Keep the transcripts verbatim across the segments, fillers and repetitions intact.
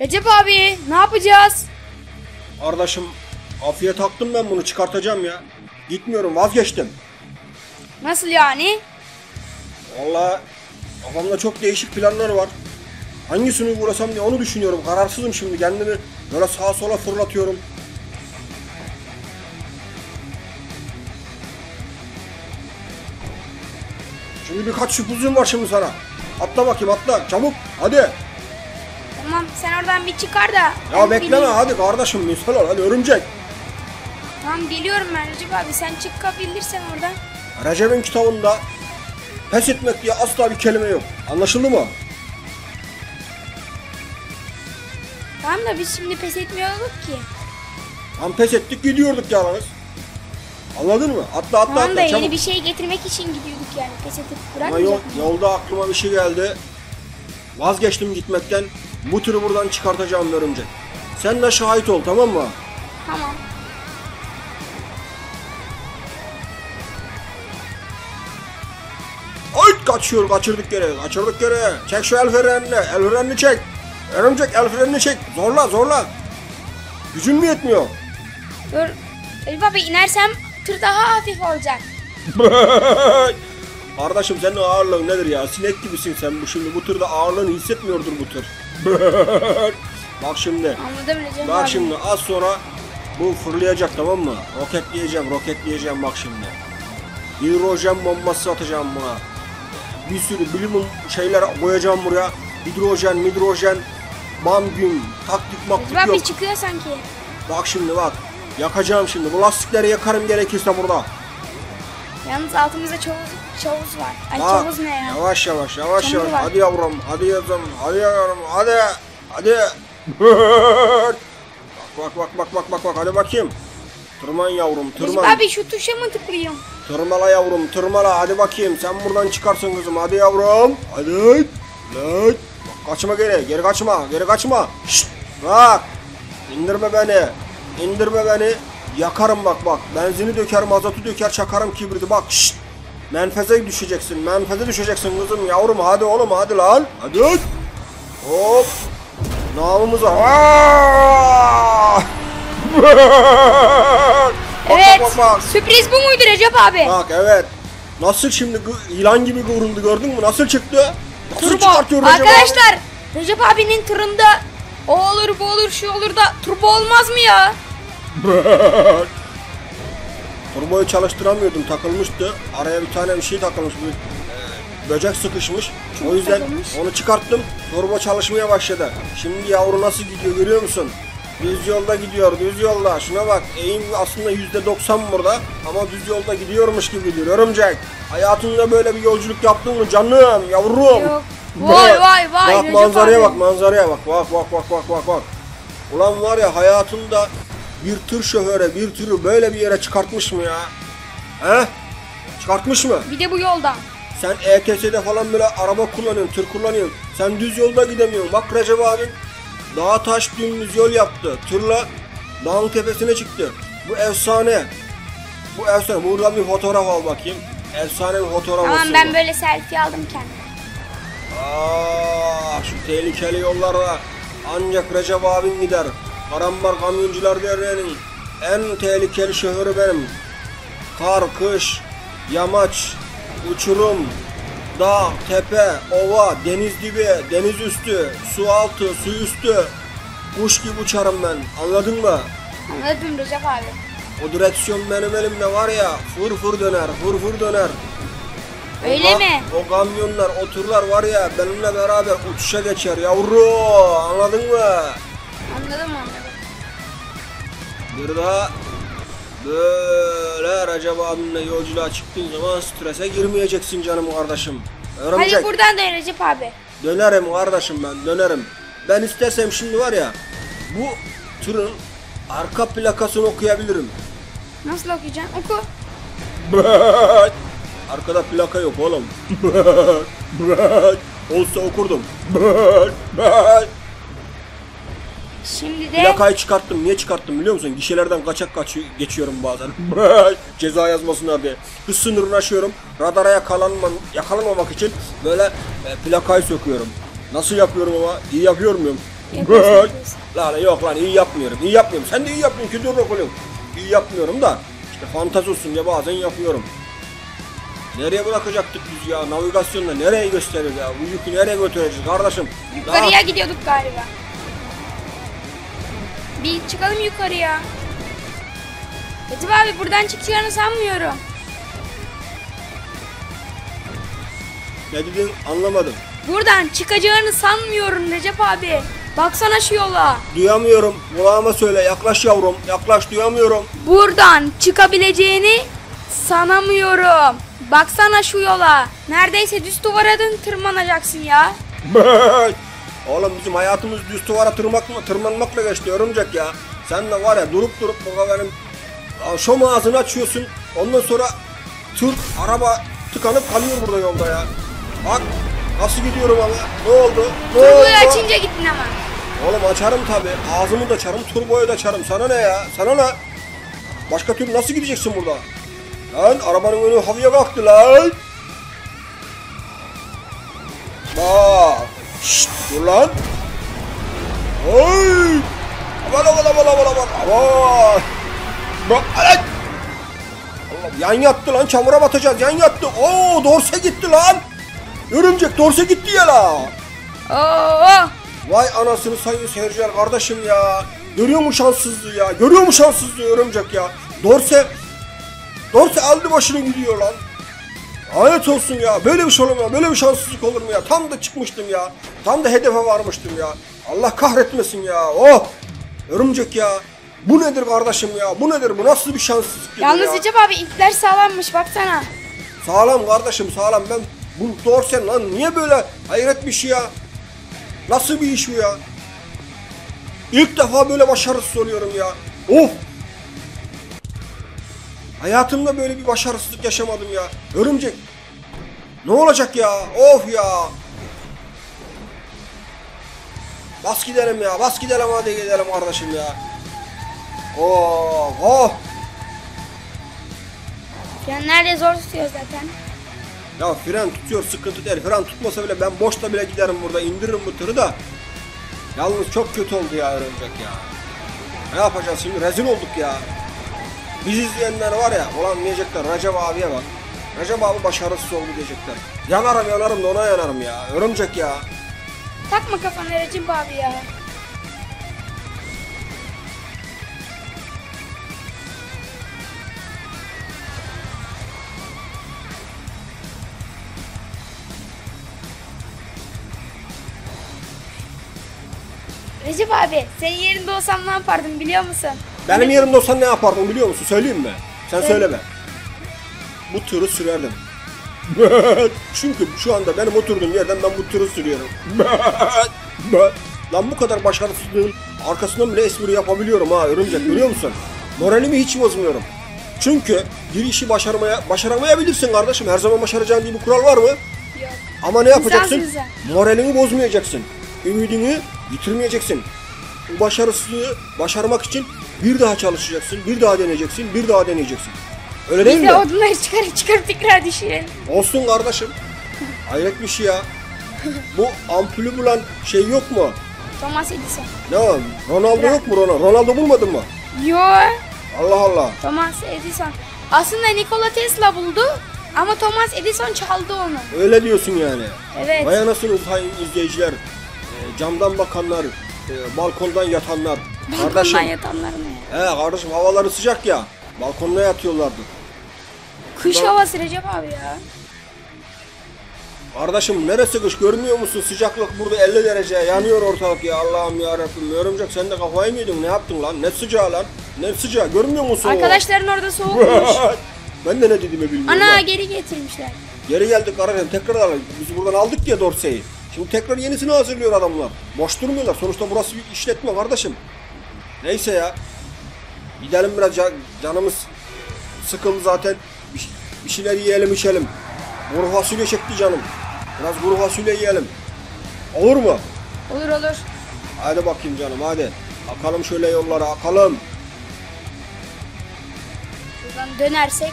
Recep abi ne yapacağız? Kardeşim afiyet taktım, ben bunu çıkartacağım ya. Gitmiyorum, vazgeçtim. Nasıl yani? Vallahi kafamda çok değişik planlar var. Hangisini uğrasam diye onu düşünüyorum. Kararsızım şimdi, kendimi böyle sağa sola fırlatıyorum. Şimdi birkaç sürprizim var şimdi sana. Atla bakayım, atla çabuk hadi. Tamam, sen oradan bir çıkar da. Ya bekleme hadi kardeşim, müsait ol hadi örümcek. Tamam geliyorum ben Recep abi, sen çıkabilirsen oradan. Recep'in kitabında pes etmek diye asla bir kelime yok. Anlaşıldı mı? Tamam da biz şimdi pes etmiyorduk ki. Tam pes ettik gidiyorduk yalnız. Anladın mı? Atla atla tamam atla. Tamam da yeni çabuk. Bir şey getirmek için gidiyorduk yani. Pes etip bırakmayacak mıyız? Yolda aklıma bir şey geldi. Vazgeçtim gitmekten. Bu türü buradan çıkartacağım örümcek. Sen de şahit ol, tamam mı? Tamam. Ay kaçıyor, kaçırdık geri, kaçırdık geri. Çek şu el frenini, el frenini çek. Örümcek el frenini çek. Zorla zorla. Gücün mü yetmiyor? Dur. Elif abi inersem tır daha hafif olacak. Kardeşim senin ağırlığın nedir ya? Sinek gibisin sen bu şimdi. Bu tırda ağırlığını hissetmiyordur bu tır. Bak şimdi. Anladım Recep Bak abi. Şimdi az sonra bu fırlayacak, tamam mı? Roketleyeceğim, roketleyeceğim bak şimdi. Hidrojen bombası atacağım buna. Bir sürü bilim şeyler koyacağım buraya. Hidrojen, midrojen, mangüm, taktik maktik yok. Recep çıkıyor sanki. Bak şimdi bak. Yakacağım şimdi. Bu lastikleri yakarım gerekirse burada. Yalnız altımızda Çavuz, Çavuz var. Ay bak, Çavuz ne ya? Yavaş yavaş yavaş Çamur yavaş. Var. Hadi yavrum, hadi yavrum, hadi yavrum, hadi, hadi. Bak bak bak bak bak bak bak. Hadi bakayım. Tırman yavrum, tırman. Abi şu tuşa mı tıklayayım? Tırmala yavrum, tırmala. Hadi bakayım. Sen buradan çıkarsın kızım. Hadi yavrum. Hadi. Hadi. Bak, kaçma geri, geri kaçma, geri kaçma. Şşt. Bak. İndirme beni. İndirme beni. Yakarım bak bak. Benzini döker, mazotu döker, çakarım kibriti bak. Şşt. Menfeze düşeceksin. Menfeze düşeceksin kızım yavrum. Hadi oğlum hadi lan. Hadi. Hop. Namımıza. Evet. Bak, bak, bak. Sürpriz bu muydu Recep abi? Bak evet. Nasıl şimdi yılan gibi kıvrıldı, gördün mü? Nasıl çıktı? Nasıl turbo. Çıkartıyor Recep arkadaşlar. Abi? Recep abinin tırında o olur bu olur şu olur da turbo olmaz mı ya? Turboyu çalıştıramıyordum, takılmıştı. Araya bir tane bir şey takılmış, bir böcek sıkışmış. Çok o yüzden takılmış. Onu çıkarttım, turbo çalışmaya başladı. Şimdi yavru nasıl gidiyor görüyor musun? Düz yolda gidiyor, düz yolda. Şuna bak, eğim aslında yüzde doksan burada ama düz yolda gidiyormuş gibi gidiyor. Örümcek, hayatında böyle bir yolculuk yaptın mı canım, yavrum? Yok. Vay vay vay. Bak manzaraya bak, manzaraya bak. Bak bak bak bak bak bak. Ulan var ya, hayatımda bir tır şoförü bir türü böyle bir yere çıkartmış mı ya? He? Çıkartmış mı? Bir de bu yolda. Sen E K S'de falan böyle araba kullanıyorsun, tır kullanıyorsun. Sen düz yolda gidemiyorsun. Bak Recep abin dağ taş dümdüz yol yaptı. Tırla dağın tepesine çıktı. Bu efsane. Bu efsane. Buradan bir fotoğraf al bakayım. Efsane bir fotoğraf olsun. Tamam ben bu. Böyle selfie aldım kendime. Aaa şu tehlikeli yollarda ancak Recep abin gider. Karambar kamyoncular derneğinin en tehlikeli şoförü benim. Kar, kış, yamaç, uçurum, dağ, tepe, ova, deniz dibi, deniz üstü, su altı, su üstü. Kuş gibi uçarım ben. Anladın mı? Anladım Recep abi. O direksiyon benim elimde var ya, fır fır döner, fır fır döner. Öyle o mi? O kamyonlar, o tırlar var ya, benimle beraber uçuşa geçer yavru. Anladın mı? Anladım mı? Bir daha böyle Recep abimle yolculuğa çıktığın zaman strese girmeyeceksin canım kardeşim. Örümcek. Hadi buradan dön Recep abi. Dönerim kardeşim ben, dönerim. Ben istesem şimdi var ya, bu tırın arka plakasını okuyabilirim. Nasıl okuyacaksın? Oku. Arkada plaka yok oğlum. Olsa okurdum. Şimdi de plakayı çıkarttım. Niye çıkarttım biliyor musun? Gişelerden kaçak kaç geçiyorum bazen. Ceza yazmasınlar diye. Hız sınırını aşıyorum. Radara yakalanma, yakalanmamak için böyle e, plakayı söküyorum. Nasıl yapıyorum ama? İyi yapıyor muyum? Yapıyorsun. Lan yok lan iyi yapmıyorum. İyi yapmıyorum. Sen de iyi yapmıyorsun. Kötü okuyorsun. İyi yapmıyorum da işte fantezi olsun diye bazen yapıyorum. Nereye bırakacaktık biz ya? Navigasyonla nereye gösterir ya? Bu yükü nereye götüreceğiz kardeşim? Yukarıya daha... gidiyorduk galiba. Bir çıkalım yukarıya. Recep abi buradan çıkacağını sanmıyorum. Ne dedin? Anlamadım. Buradan çıkacağını sanmıyorum Recep abi. Baksana şu yola. Duyamıyorum. Kulağıma söyle. Yaklaş yavrum. Yaklaş duyamıyorum. Buradan çıkabileceğini sanamıyorum. Baksana şu yola. Neredeyse düz duvara tırmanacaksın ya. Oğlum bizim hayatımız düz duvara tırmak mı, tırmanmakla geçti örümcek ya. Sen de var ya durup durup burada benim şom ağzını açıyorsun. Ondan sonra tır, araba tıkanıp kalıyor burada yolda ya. Bak nasıl gidiyorum ama. Ne oldu? Ne turboyu oldu? Açınca gittin ama. Oğlum açarım tabi. Ağzımı da açarım, turboyu da açarım. Sana ne ya? Sana ne? Başka türlü nasıl gideceksin burada? Lan arabanın önü havaya kalktı lan. Bak. Şşşt dur lan. Oy. Aman aman aman aman aman. Aman. Bak. Allah'ım yan yattı lan. Çamura batacağız. Yan yattı. Oo dorse gitti lan. Örümcek dorse gitti ya la. Oo. Vay anasını sayın seyirciler kardeşim ya. Görüyor mu şanssızlığı ya? Görüyor mu şanssızlığı örümcek ya? Dorse... Dorse aldı başını gidiyor lan. Ayet olsun ya. Böyle bir şey olur mu ya? Böyle bir şanssızlık olur mu ya? Tam da çıkmıştım ya. Tam da hedefe varmıştım ya. Allah kahretmesin ya. Oh! Örümcek ya. Bu nedir kardeşim ya? Bu nedir? Bu nasıl bir şanssızlık? Yalnız Recep abi ipler sağlammış baksana. Sağlam kardeşim sağlam. Ben bu dorsen lan niye böyle hayret bir şey ya? Nasıl bir iş bu ya? İlk defa böyle başarısız oluyorum ya. Of! Hayatımda böyle bir başarısızlık yaşamadım ya. Örümcek. Ne olacak ya? Of ya. Bas gidelim ya. Bas gidelim hadi gidelim kardeşim ya. Oh, oh. Frenler de zor tutuyor zaten. Ya fren tutuyor sıkıntı değil. Fren tutmasa bile ben boşta bile giderim burada. İndiririm bu tırı da. Yalnız çok kötü oldu ya örümcek ya. Ne yapacağız şimdi? Rezil olduk ya. Biz izleyenler var ya, ulan diyecekler Recep abiye bak. Recep abi başarısız oldu diyecekler. Yanarım yanarım da ona yanarım ya. Örümcek ya. Takma kafana Recep abi ya. Recep abi, senin yerinde olsam ne yapardım biliyor musun? Benim yerimde olsan ne yapardım biliyor musun? Söyleyeyim mi? Sen evet. Söyleme. Bu tırı sürerdim. Çünkü şu anda benim oturduğum yerden ben bu tırı sürüyorum. Lan bu kadar başarısızlığın arkasından bile espri yapabiliyorum ha örümcek biliyor musun? Moralimi hiç bozmuyorum. Çünkü bir işi başarmaya, başaramayabilirsin kardeşim. Her zaman başaracağın diye bir kural var mı? Yok. Ama ne yapacaksın? Güzel, güzel. Moralini bozmayacaksın. Ümidini yitirmeyeceksin. Bu başarısızlığı başarmak için bir daha çalışacaksın, bir daha deneyeceksin, bir daha deneyeceksin. Öyle değil mi? Biz de odunları çıkarıp çıkarıp tekrar düşürelim. Olsun kardeşim. Hayret bir şey ya. Bu ampulü bulan şey yok mu? Thomas Edison. Ne o? Ronaldo Bırak. Yok mu Ronaldo? Ronaldo bulmadın mı? Yok. Allah Allah. Thomas Edison. Aslında Nikola Tesla buldu ama Thomas Edison çaldı onu. Öyle diyorsun yani. Evet. Vay anasını sayın izleyiciler, e, camdan bakanlar, e, balkondan yatanlar. Balkondan yatanlar mı? He kardeşim havaları sıcak ya. Balkonda yatıyorlardı. Kış Bundan... havası Recep abi ya. Kardeşim neresi kış görmüyor musun? Sıcaklık burada elli derece yanıyor ortalık ya. Allah'ım yarabbim. Örümcek sen de kafayı mı yedin? Ne yaptın lan? Ne sıcağı lan? Ne sıcağı görmüyor musun? Arkadaşların orada soğukmuş. Ben de ne dediğimi bilmiyorum. Ana lan. Geri getirmişler. Geri geldik kardeşim tekrar alalım. Biz buradan aldık ya dorseyi. Şimdi tekrar yenisini hazırlıyor adamlar. Boş durmuyorlar. Sonuçta burası bir işletme kardeşim. Neyse ya. Gidelim biraz can, canımız sıkıldı zaten. Bir, bir şeyler yiyelim içelim. Kuru fasulye çekti canım. Biraz kuru fasulye yiyelim. Olur mu? Olur olur. Hadi bakayım canım hadi. Akalım şöyle yollara akalım. Buradan dönersek.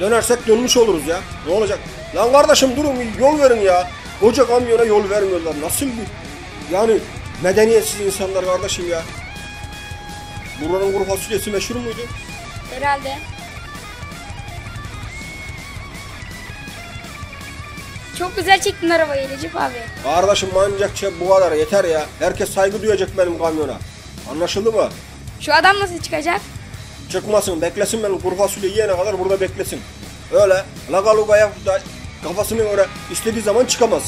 Dönersek dönmüş oluruz ya. Ne olacak? Lan kardeşim durun yol verin ya. Koca kamyona yol vermiyorlar. Nasıl bir... Yani Medeniyetsiz insanlar kardeşim ya. Buranın kuru fasulyesi meşhur muydu? Herhalde. Çok güzel çektin arabayı Recep abi. Kardeşim mancakça bu kadar yeter ya. Herkes saygı duyacak benim kamyona. Anlaşıldı mı? Şu adam nasıl çıkacak? Çıkmasın, beklesin benim kuru fasulye yiyene kadar burada beklesin. Öyle laga luga yapıp da kafasına göre istediği zaman çıkamaz.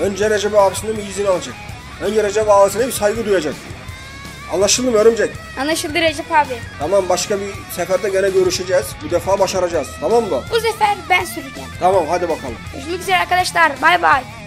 Önce Recep abisinin bir izin alacak. Önce Recep abisine bir saygı duyacak. Anlaşıldı mı Örümcek? Anlaşıldı Recep abi. Tamam, başka bir seferde gene görüşeceğiz. Bu defa başaracağız, tamam mı? Bu sefer ben süreceğim. Tamam, hadi bakalım. Görüşmek üzere arkadaşlar, bay bay.